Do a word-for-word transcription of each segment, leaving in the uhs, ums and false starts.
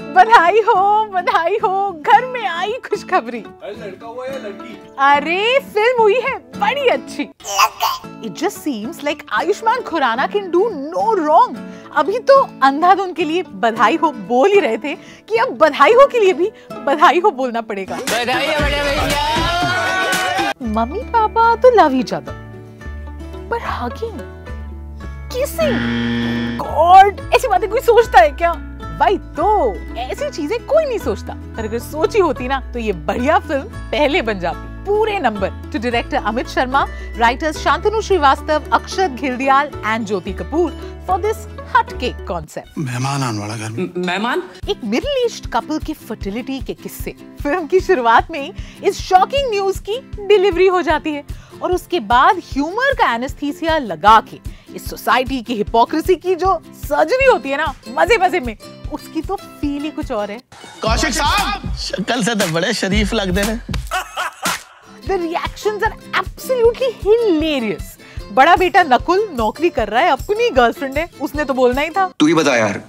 बधाई हो, बधाई हो, घर में आई खुशखबरी। अरे लड़का हुआ या लड़की? अरे फिल्म हुई है बड़ी अच्छी। It just seems like Ayushmann Khurrana can do no wrong. अभी तो अंधाधुन के लिए बधाई हो बोल ही रहे थे कि अब बधाई हो के लिए भी बधाई हो बोलना पड़ेगा। बधाई हो बड़े भैया। मम्मी पापा तो लव ईच अदर, पर हगिंग, किसिंग, गॉड, ऐसी बातें कोई सोचता है क्या? भाई तो ऐसी चीजें कोई नहीं सोचता, पर अगर सोची होती ना तो ये बढ़िया फिल्म पहले बन जाती। पूरे number two director Amit Sharma, writers Shantanu Srivastava, Akshat Ghildiyal and Jyoti Kapoor for this हटकेक कॉन्सेप्ट। मेहमान आने वाला घर में मेहमान, एक मिडिल ईस्ट कपल के फर्टिलिटी के किस्से। फिल्म की शुरुआत में ही इस शॉकिंग न्यूज की डिलीवरी हो जाती है और उसके बाद ह्यूमर का एनेस्थीसिया लगा के इस सोसाइटी की हिपोक्रेसी की जो सर्जरी होती है ना मजे मजे में, उसकी तो फील ही कुछ और है। कौशिक साहब शक्ल से तो बड़े शरीफ लगते हैं। The reactions are absolutely hilarious. बड़ा बेटा नकुल नौकरी कर रहा है, अपनी गर्लफ्रेंड है, उसने तो बोलना ही था। तू ही बता यार,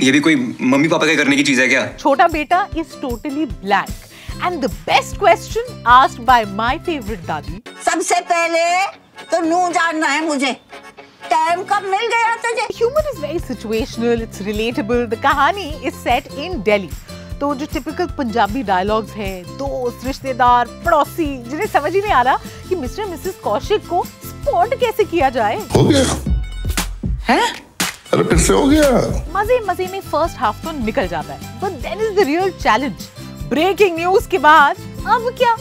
ये भी कोई मम्मी पापा के करने की चीज है क्या? छोटा बेटा is totally blank. And the best question asked by my favorite दादी, सबसे पहले तो नू जानना है मुझे, टाइम कब मिल गया तुझे? Humor is very situational, it's relatable. The कहानी is set in Delhi. तो जो टिपिकल पंजाबी डायलॉग्स हैं, दोस्त, रिश्तेदार, पड़ोसी, जिन्हें समझ ही नहीं आ रहा कि मिस्टर मिसेस कौशिक को स्पॉट कैसे किया जाए। हो गया। हैं? अरे फिर से हो गया। मजे मजे में फर्स्ट हाफ तो निकल जाता है, but then is the real challenge. Breaking news के बाद अब क्या?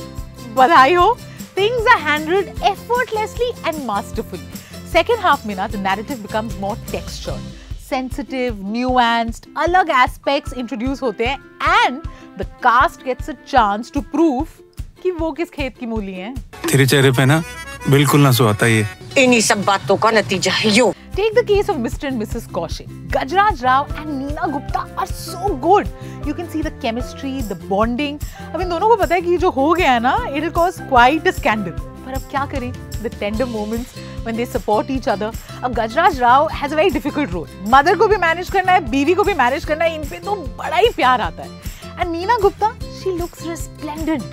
बधाई हो, things are handled effortlessly and masterfully. Second half में ना the narrative becomes more textured, sensitive, nuanced, अलग aspects introduce होते हैं and the cast gets a chance to prove कि वो किस खेत की मूली हैं। तेरे चेहरे पे ना बिल्कुल ना सुहाता ये। इन्हीं सब बातों का नतीजा है यो। Take the case of Mister and Missus Kaushik. Gajraj Rao and Nina Gupta are so good. You can see the chemistry, the bonding. अब इन दोनों को पता है कि जो हो गया है ना, it'll cause quite a scandal. पर अब क्या करें? The tender moments when they support each other. अब Gajraj Rao has a very difficult role. Mother को भी मैनेज करना है, बीवी को भी मैनेज करना है, इन पे तो बड़ा ही प्यार आता है. And Neena Gupta, she looks resplendent.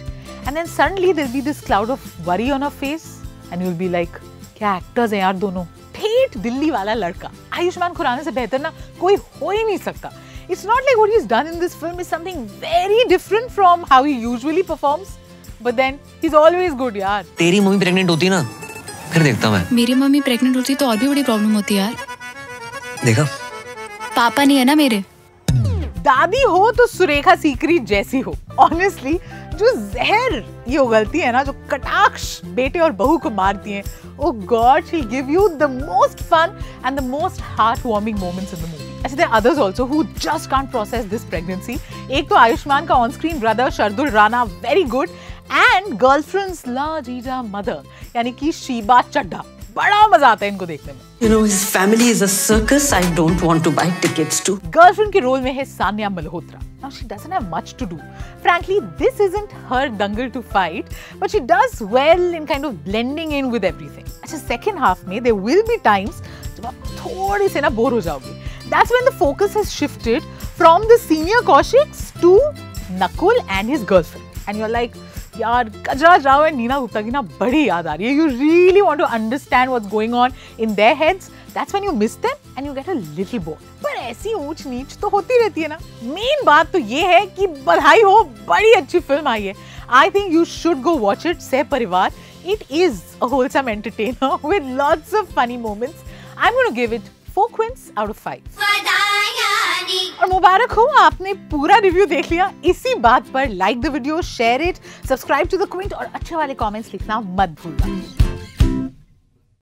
And then suddenly there'll be this cloud of worry on her face, and you'll be like, क्या एक्टर्स हैं यार दोनों. ठेठ दिल्ली वाला लड़का आयुष्मान खुराना से बेहतर ना कोई हो ही नहीं सकता. It's not like what he's done in this film is something very different from how he usually performs. But then he's always good यार. तेरी मम्मी प्रेग्नेंट होती ना फिर देखता मैं. मेरी मम्मी प्रेग्नेंट होती तो और भी बड़ी प्रॉब्लम होती यार. देखा पापा नहीं है ना मेरे. दादी हो तो सुरेखा सीकरी जैसी हो. Honestly, जो जहर ये उगलती है ना, जो कटाक्ष बेटे और बहू को मारती है, oh God, she'll give you the most fun and the most heartwarming moments in the movie. As there are others also who just can't process this pregnancy. एक तो आयुष्मान का on screen brother Shardul Rana very good and girlfriends ला जीजा mother यानी कि Shiba चड्डा. बड़ा मजा आता है इनको देखने में. You know, his family is a circus. I don't want to buy tickets to. Girlfriend के रोल में है Sanya Malhotra. Now she doesn't have much to do. Frankly, this isn't her dangle to fight, but she does well in kind of blending in with everything. अच्छा second half में there will be times जब आप थोड़े से ना bore हो जाओगे. That's when the focus has shifted from the senior Kaushiks to Nakul and his girlfriend, and you're like, यार गजराज राव और नीना गुप्ता की ना बड़ी याद आ रही है. You really want to understand what's going on in their heads. That's when you miss them and you get a little bore. पर ऐसी ऊंच नीच तो होती रहती है ना. मेन बात तो ये है कि बधाई हो बड़ी अच्छी फिल्म आई है. I think you should go watch it सहपरिवार. It is a wholesome entertainer with lots of funny moments. I am gonna give it four quints out of five. और मुबारक हो, आपने पूरा रिव्यू देख लिया. इसी बात पर like the video, share it, subscribe to the Quint और अच्छे वाले कमेंट्स लिखना मत भूलना.